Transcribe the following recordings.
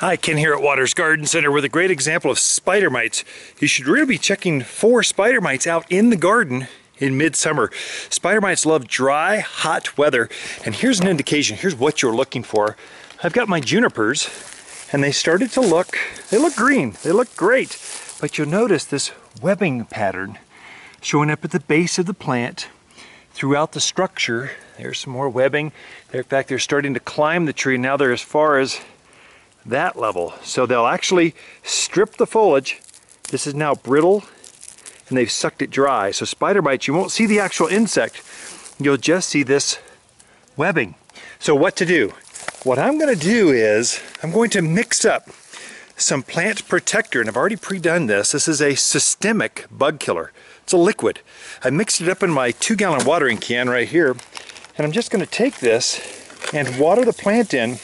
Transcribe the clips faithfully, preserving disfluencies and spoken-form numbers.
Hi, Ken here at Waters Garden Center with a great example of spider mites. You should really be checking for spider mites out in the garden in midsummer. Spider mites love dry, hot weather. And here's an indication, here's what you're looking for. I've got my junipers and they started to look, they look green, they look great. But you'll notice this webbing pattern showing up at the base of the plant throughout the structure. There's some more webbing. In fact, they're starting to climb the tree. Now they're as far as that level. So they'll actually strip the foliage. This is now brittle and they've sucked it dry. So spider mites, you won't see the actual insect. You'll just see this webbing. So what to do? What I'm going to do is I'm going to mix up some plant protector, and I've already pre-done this. This is a systemic bug killer. It's a liquid. I mixed it up in my two gallon watering can right here. And I'm just going to take this and water the plant in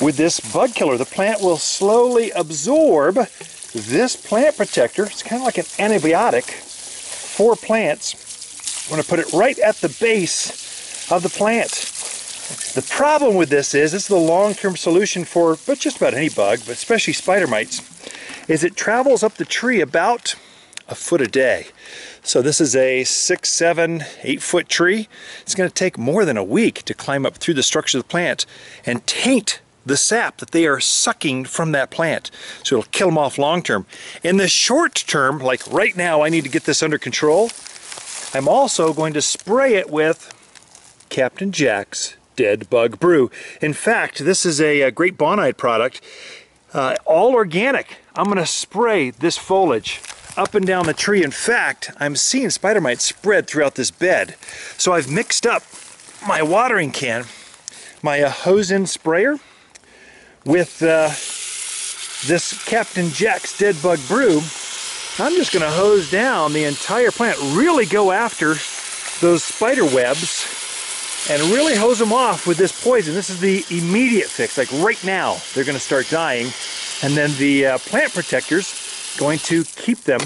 with this bug killer. The plant will slowly absorb this plant protector. It's kind of like an antibiotic for plants. I'm going to put it right at the base of the plant. The problem with this is, this is the long-term solution for but just about any bug, but especially spider mites, is it travels up the tree about a foot a day. So this is a six, seven, eight foot tree. It's going to take more than a week to climb up through the structure of the plant and taint the sap that they are sucking from that plant. So it'll kill them off long term. In the short term, like right now, I need to get this under control. I'm also going to spray it with Captain Jack's Dead Bug Brew. In fact, this is a, a great Bonide product, uh, all organic. I'm going to spray this foliage up and down the tree. In fact, I'm seeing spider mites spread throughout this bed. So I've mixed up my watering can, my uh, hose-in sprayer, with uh, this Captain Jack's Dead Bug Brew. I'm just going to hose down the entire plant, really go after those spider webs and really hose them off with this poison. This is the immediate fix. Like right now, they're going to start dying, and then the uh, plant protector's going to keep them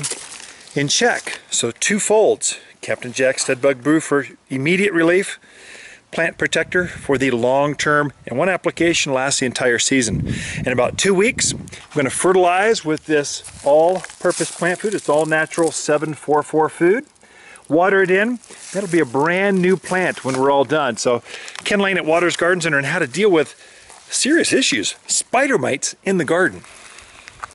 in check. So two folds, Captain Jack's Dead Bug Brew for immediate relief, plant protector for the long term, and one application lasts the entire season. In about two weeks, I'm going to fertilize with this all-purpose plant food. It's all natural seven four four food. Water it in. That'll be a brand new plant when we're all done. So, Ken Lane at Waters Garden Center, and how to deal with serious issues, spider mites in the garden.